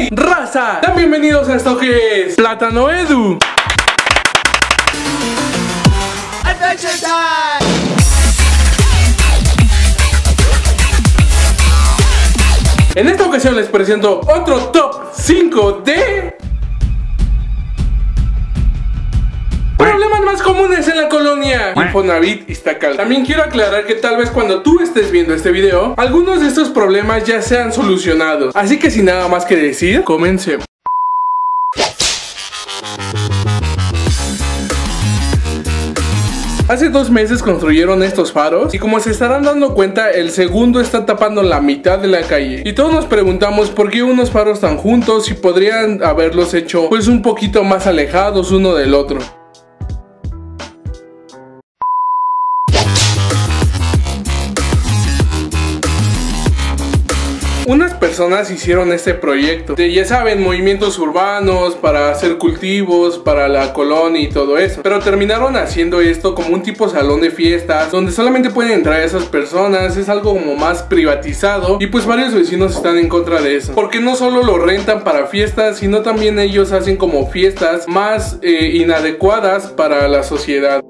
Hey raza, sean bienvenidos a esto que es Plátano Edu. Adventure time. En esta ocasión les presento otro top 5 de problemas más comunes en la colonia Infonavit Iztacalco. También quiero aclarar que tal vez cuando tú estés viendo este video, algunos de estos problemas ya sean solucionados. Así que sin nada más que decir, comencemos. Hace 2 meses construyeron estos faros y como se estarán dando cuenta, el segundo está tapando la mitad de la calle. Y todos nos preguntamos por qué unos faros tan juntos y podrían haberlos hecho pues un poquito más alejados uno del otro. Unas personas hicieron este proyecto de, ya saben, movimientos urbanos para hacer cultivos, para la colonia y todo eso. Pero terminaron haciendo esto como un tipo salón de fiestas donde solamente pueden entrar esas personas. Es algo como más privatizado y pues varios vecinos están en contra de eso, porque no solo lo rentan para fiestas, sino también ellos hacen como fiestas más inadecuadas para la sociedad.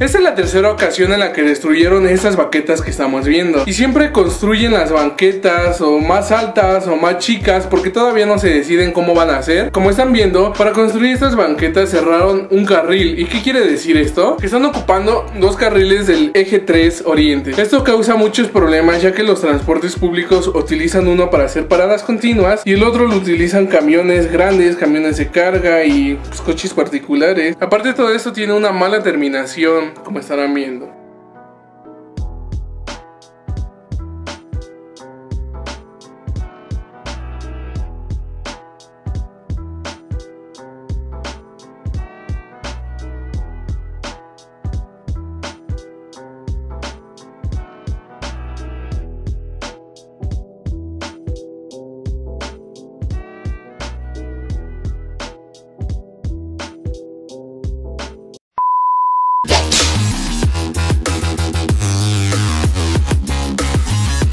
Esta es la tercera ocasión en la que destruyeron estas banquetas que estamos viendo. Y siempre construyen las banquetas o más altas o más chicas, porque todavía no se deciden cómo van a hacer. Como están viendo, para construir estas banquetas cerraron un carril. ¿Y qué quiere decir esto? Que están ocupando 2 carriles del eje 3 oriente. Esto causa muchos problemas, ya que los transportes públicos utilizan uno para hacer paradas continuas y el otro lo utilizan camiones grandes, camiones de carga y pues, coches particulares. Aparte, todo esto tiene una mala terminación, como estarán viendo.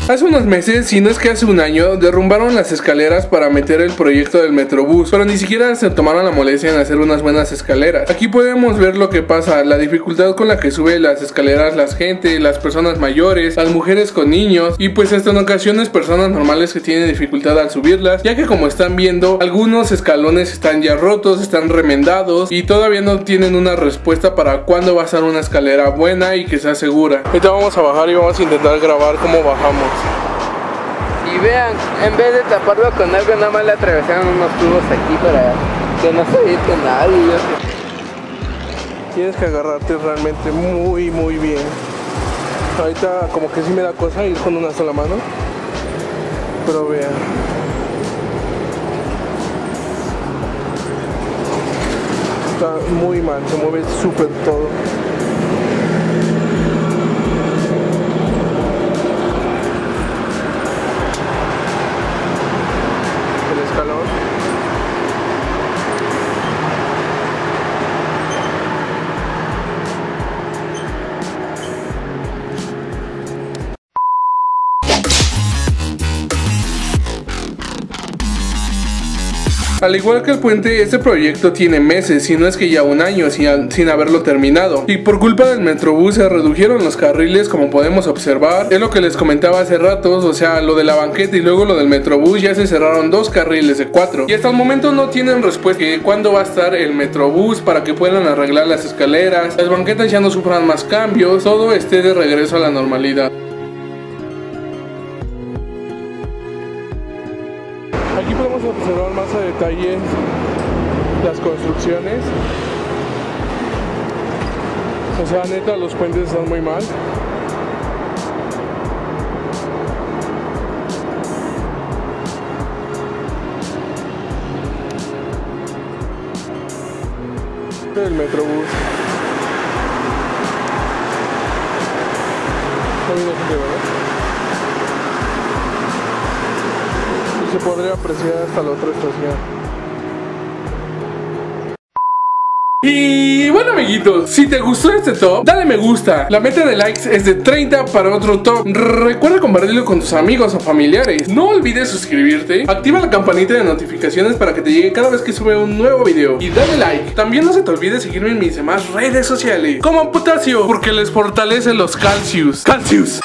Hace unos meses, si no es que hace un año, derrumbaron las escaleras para meter el proyecto del Metrobús, pero ni siquiera se tomaron la molestia en hacer unas buenas escaleras. Aquí podemos ver lo que pasa, la dificultad con la que sube las escaleras la gente, las personas mayores, las mujeres con niños y pues hasta en ocasiones personas normales que tienen dificultad al subirlas, ya que como están viendo, algunos escalones están ya rotos, están remendados y todavía no tienen una respuesta para cuándo va a ser una escalera buena y que sea segura. Ahorita vamos a bajar y vamos a intentar grabar cómo bajamos. Y vean, en vez de taparlo con algo, nada más le atravesaron unos tubos aquí para que no se evite nadie. Tienes que agarrarte realmente muy bien. Ahorita como que sí me da cosa ir con una sola mano, pero vean. Está muy mal, se mueve súper todo. Al igual que el puente, este proyecto tiene meses, si no es que ya un año sin haberlo terminado. Y por culpa del Metrobús se redujeron los carriles, como podemos observar. Es lo que les comentaba hace ratos, o sea, lo de la banqueta y luego lo del Metrobús, ya se cerraron 2 carriles de 4. Y hasta el momento no tienen respuesta de cuándo va a estar el Metrobús para que puedan arreglar las escaleras, las banquetas ya no sufran más cambios, todo esté de regreso a la normalidad. Aquí podemos observar más a detalle las construcciones. O sea, neta, los puentes están muy mal. El Metrobús. Se podría apreciar hasta la otra estación. Y bueno, amiguitos, si te gustó este top, dale me gusta. La meta de likes es de 30 para otro top. Recuerda compartirlo con tus amigos o familiares. No olvides suscribirte, activa la campanita de notificaciones para que te llegue cada vez que sube un nuevo video, y dale like. También no se te olvide seguirme en mis demás redes sociales como Potasio, porque les fortalece los calcius.